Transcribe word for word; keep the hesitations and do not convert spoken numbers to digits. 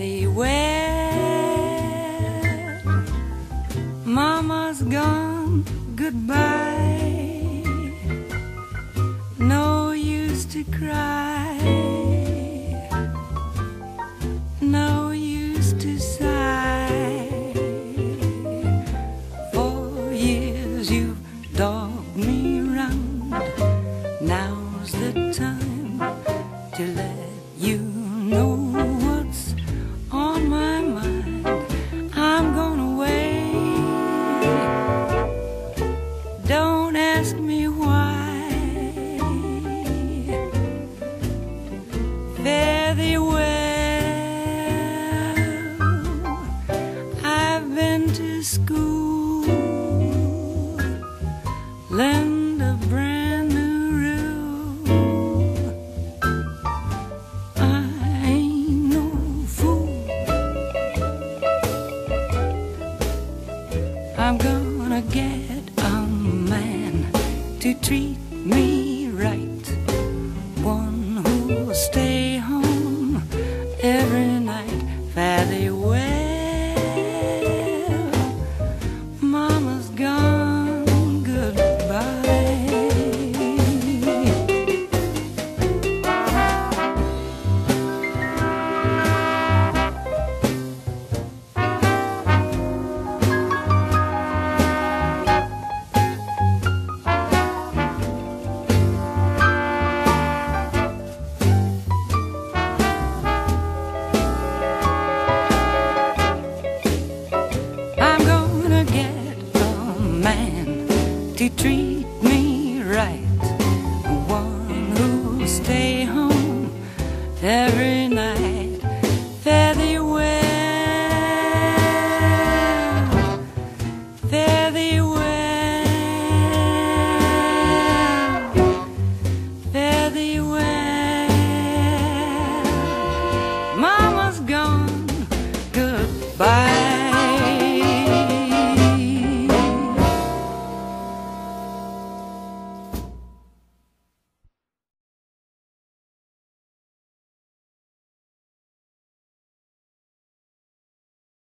they wear. Mama's gone, goodbye. No use to cry, no use to sigh. For years you've dogged me round, now's the time to let you know what's on my mind. I'm gonna wait. Don't ask me why. Fare thee well. I've been to school, learned a brand new rule. I ain't no fool. I'm gonna get a man to treat me right, one who'll stay home every night. Fare thee well. Mama's gone, goodbye. To treat me right, one who'll stay home every night.